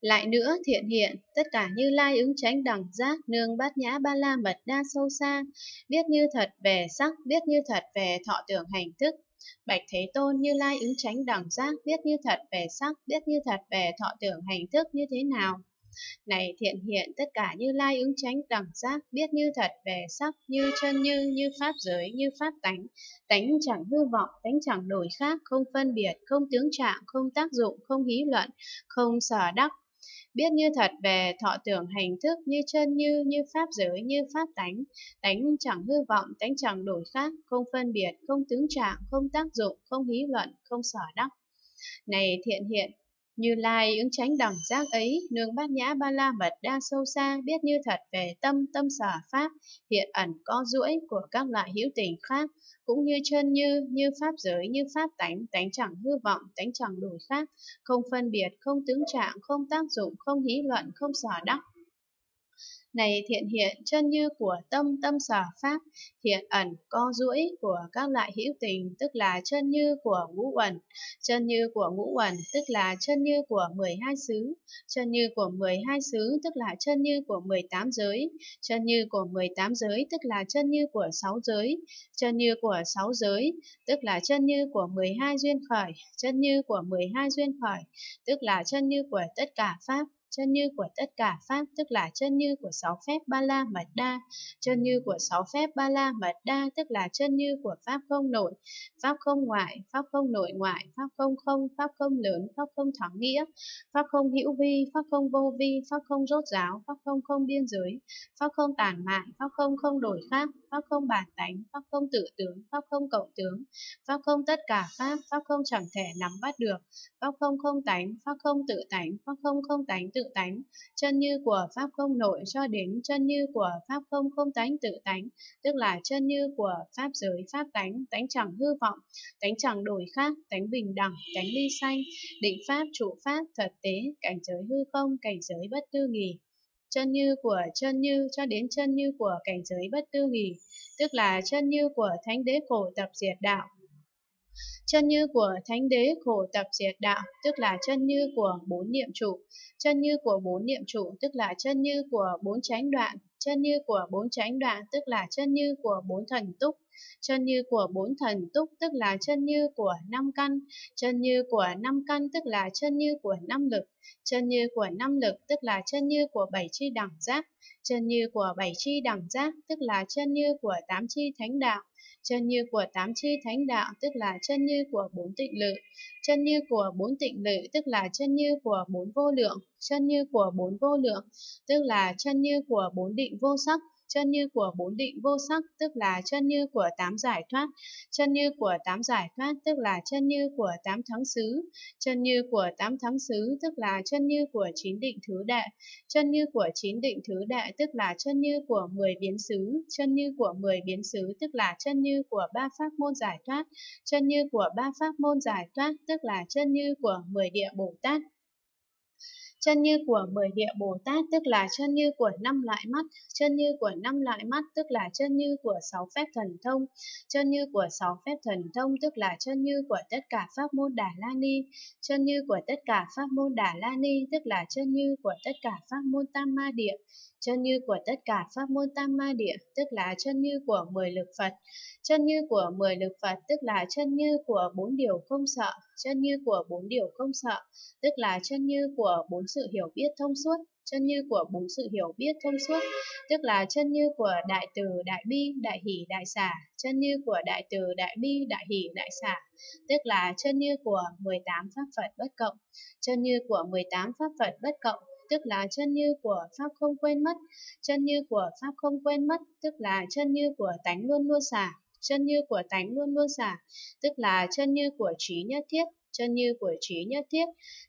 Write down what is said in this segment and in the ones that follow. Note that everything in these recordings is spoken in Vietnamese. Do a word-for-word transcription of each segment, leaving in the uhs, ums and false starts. Lại nữa thiện hiện, tất cả Như Lai ứng chánh đẳng giác, nương bát nhã ba la mật đa sâu xa, biết như thật về sắc, biết như thật về thọ tưởng hành thức. Bạch Thế Tôn, Như Lai ứng chánh đẳng giác, biết như thật về sắc, biết như thật về thọ tưởng hành thức như thế nào? Này thiện hiện, tất cả Như Lai ứng chánh đẳng giác, biết như thật về sắc, như chân như, như pháp giới, như pháp tánh. Tánh chẳng hư vọng, tánh chẳng đổi khác, không phân biệt, không tướng trạng, không tác dụng, không hí luận, không sở đắc. Biết như thật về thọ tưởng hành thức, như chân như, như pháp giới, như pháp tánh. Tánh chẳng hư vọng, tánh chẳng đổi khác, không phân biệt, không tướng trạng, không tác dụng, không hí luận, không sở đắc. Này thiện hiện, Như Lai ứng chánh đẳng giác ấy, nương bát nhã ba la mật đa sâu xa, biết như thật về tâm, tâm sở pháp, hiện ẩn co duỗi của các loại hữu tình khác, cũng như chân như, như pháp giới, như pháp tánh, tánh chẳng hư vọng, tánh chẳng đổi khác, không phân biệt, không tướng trạng, không tác dụng, không hí luận, không sở đắc. Này thiện hiện, chân như của tâm, tâm sở pháp, hiện ẩn co duỗi của các loại hữu tình, tức là chân như của ngũ uẩn. Chân như của ngũ uẩn, tức là chân như của mười hai xứ. Chân như của mười hai xứ, tức là chân như của mười tám giới. Chân như của mười tám giới, tức là chân như của sáu giới. Chân như của sáu giới, tức là chân như của mười hai duyên khởi. Chân như của mười hai duyên khởi, tức là chân như của tất cả pháp. Chân như của tất cả pháp, tức là chân như của sáu phép ba la mật đa. Chân như của sáu phép ba la mật đa, tức là chân như của pháp không nội, pháp không ngoại, pháp không nội ngoại, pháp không không, pháp không lớn, pháp không thắng nghĩa, pháp không hữu vi, pháp không vô vi, pháp không rốt ráo, pháp không không biên giới, pháp không tàn mạn, pháp không không đổi khác, pháp không bản tánh, pháp không tự tướng, pháp không cộng tướng, pháp không tất cả pháp, pháp không chẳng thể nắm bắt được, pháp không không tánh, pháp không tự tánh, pháp không không tánh tự tánh. Chân như của pháp không nội cho đến chân như của pháp không không tánh tự tánh, tức là chân như của pháp giới, pháp tánh, tánh chẳng hư vọng, tánh chẳng đổi khác, tánh bình đẳng, tánh ly sanh, định pháp, trụ pháp, thật tế, cảnh giới hư không, cảnh giới bất tư nghì. Chân như của chân như cho đến chân như của cảnh giới bất tư nghì, tức là chân như của thánh đế khổ tập diệt đạo. Chân như của thánh đế khổ tập diệt đạo, tức là chân như của bốn niệm trụ. Chân như của bốn niệm trụ, tức là chân như của bốn chánh đoạn. Chân như của bốn chánh đoạn, tức là chân như của bốn thần túc. Chân như của bốn thần túc, tức là chân như của năm căn. Chân như của năm căn, tức là chân như của năm lực. Chân như của năm lực, tức là chân như của bảy chi đẳng giác. Chân như của bảy chi đẳng giác, tức là chân như của tám chi thánh đạo. Chân như của tám chi thánh đạo, tức là chân như của bốn tịnh lự. Chân như của bốn tịnh lự, tức là chân như của bốn vô lượng. Chân như của bốn vô lượng, tức là chân như của bốn định vô sắc. Chân như của bốn định vô sắc, tức là chân như của tám giải thoát. Chân như của tám giải thoát, tức là chân như của tám thắng xứ. Chân như của tám thắng xứ, tức là chân như của chín định thứ đệ. Chân như của chín định thứ đệ, tức là chân như của mười biến xứ. Chân như của mười biến xứ, tức là chân như của ba pháp môn giải thoát. Chân như của ba pháp môn giải thoát, tức là chân như của mười địa Bồ Tát. Chân như của mười địa Bồ Tát, tức là chân như của năm loại mắt. Chân như của năm loại mắt, tức là chân như của sáu phép thần thông. Chân như của sáu phép thần thông, tức là chân như của tất cả pháp môn Đà La Ni. Chân như của tất cả pháp môn Đà La Ni, tức là chân như của tất cả pháp môn Tam Ma Địa. Chân như của tất cả pháp môn Tam Ma Địa, tức là chân như của mười lực Phật. Chân như của mười lực Phật, tức là chân như của bốn điều không sợ. Chân như của bốn điều không sợ, tức là chân như của bốn sự hiểu biết thông suốt. Chân như của bốn sự hiểu biết thông suốt, tức là chân như của đại từ, đại bi, đại hỷ, đại xả. Chân như của đại từ, đại bi, đại hỷ, đại xả, tức là chân như của mười tám pháp Phật bất cộng. Chân như của mười tám pháp Phật bất cộng, tức là chân như của pháp không quên mất. Chân như của pháp không quên mất, tức là chân như của tánh luôn luôn xả. Chân như của tánh luôn luôn xả, tức là chân như của trí nhất thiết. Chân như của trí nhất thiết,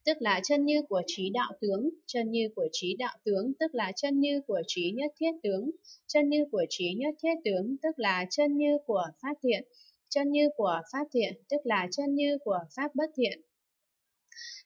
tức là chân như của trí đạo tướng. Chân như của trí đạo tướng, tức là chân như của trí nhất thiết tướng. Chân như của trí nhất thiết tướng, tức là chân như của pháp thiện. Chân như của pháp thiện, tức là chân như của pháp bất thiện.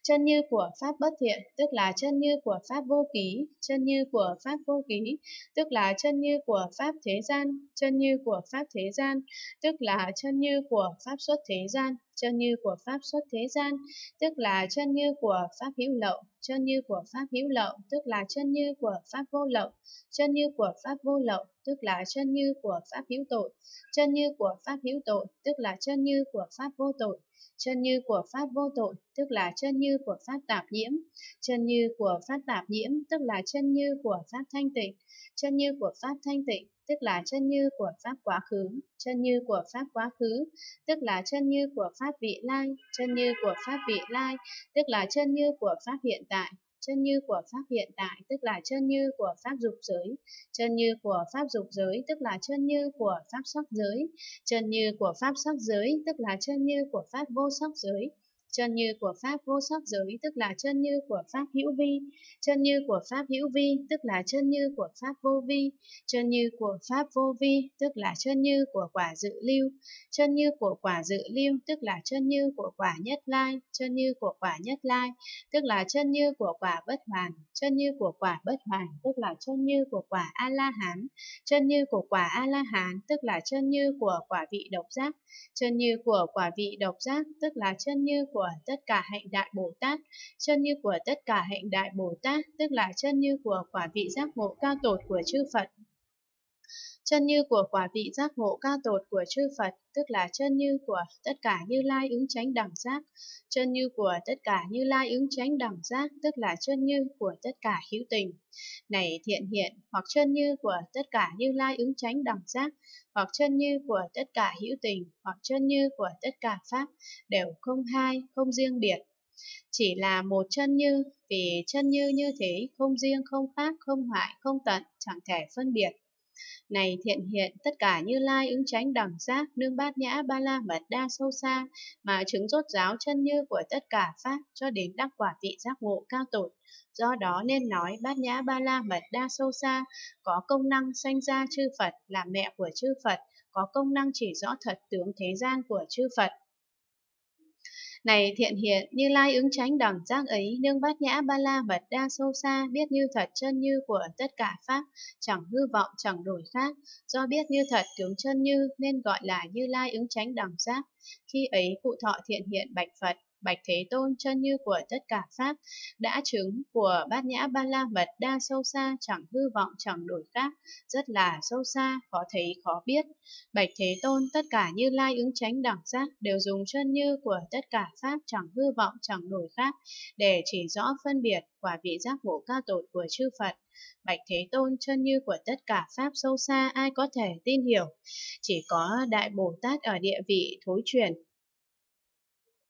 Chân như của pháp bất thiện tức là chân như của pháp vô ký, chân như của pháp vô ký tức là chân như của pháp thế gian, chân như của pháp thế gian tức là chân như của pháp xuất thế gian, chân như của pháp xuất thế gian tức là chân như của pháp hữu lậu, chân như của pháp hữu lậu tức là chân như của pháp vô lậu, chân như của pháp vô lậu tức là chân như của pháp hữu tội, chân như của pháp hữu tội tức là chân như của pháp vô tội, chân như của pháp vô tội tức là chân như của pháp tạp nhiễm, chân như của pháp tạp nhiễm tức là chân như của pháp thanh tịnh, chân như của pháp thanh tịnh tức là chân như của pháp quá khứ, chân như của pháp quá khứ tức là chân như của pháp vị lai, chân như của pháp vị lai tức là chân như của pháp hiện tại, chân như của pháp hiện tại tức là chân như của pháp dục giới, chân như của pháp dục giới tức là chân như của pháp sắc giới, chân như của pháp sắc giới tức là chân như của pháp vô sắc giới, chân như của pháp vô sắc giới tức là chân như của pháp hữu vi, chân như của pháp hữu vi tức là chân như của pháp vô vi, chân như của pháp vô vi tức là chân như của quả dự lưu, chân như của quả dự lưu tức là chân như của quả nhất lai, chân như của quả nhất lai tức là chân như của quả bất hoàn, chân như của quả bất hoàn tức là chân như của quả a la hán, chân như của quả a la hán tức là chân như của quả vị độc giác, chân như của quả vị độc giác tức là chân như của tất cả hạnh đại Bồ Tát, chân như của tất cả hạnh đại Bồ Tát tức là chân như của quả vị giác ngộ cao tột của chư Phật, chân như của quả vị giác ngộ cao tột của chư Phật tức là chân như của tất cả Như Lai ứng chánh đẳng giác, chân như của tất cả Như Lai ứng chánh đẳng giác tức là chân như của tất cả hữu tình này thiện hiện, hoặc chân như của tất cả Như Lai ứng chánh đẳng giác, hoặc chân như của tất cả hữu tình, hoặc chân như của tất cả pháp, đều không hai, không riêng biệt, chỉ là một chân như, vì chân như như thế không riêng, không khác, không hoại, không tận, chẳng thể phân biệt. Này thiện hiện, tất cả Như Lai ứng chánh đẳng giác nương bát nhã ba la mật đa sâu xa mà chứng rốt ráo chân như của tất cả pháp cho đến đắc quả vị giác ngộ cao tột. Do đó nên nói bát nhã ba la mật đa sâu xa có công năng sanh ra chư Phật, là mẹ của chư Phật, có công năng chỉ rõ thật tướng thế gian của chư Phật. Này thiện hiện, Như Lai ứng chánh đẳng giác ấy nương bát nhã ba la mật đa sâu xa biết như thật chân như của tất cả pháp, chẳng hư vọng, chẳng đổi khác. Do biết như thật tướng chân như nên gọi là Như Lai ứng chánh đẳng giác. Khi ấy cụ thọ thiện hiện bạch Phật: Bạch Thế Tôn, chân như của tất cả pháp đã chứng của bát nhã ba la mật đa sâu xa, chẳng hư vọng, chẳng đổi khác, rất là sâu xa, khó thấy khó biết. Bạch Thế Tôn, tất cả Như Lai ứng chánh đẳng giác đều dùng chân như của tất cả pháp chẳng hư vọng, chẳng đổi khác để chỉ rõ phân biệt quả vị giác ngộ cao tột của chư Phật. Bạch Thế Tôn, chân như của tất cả pháp sâu xa ai có thể tin hiểu? Chỉ có Đại Bồ Tát ở địa vị thối chuyển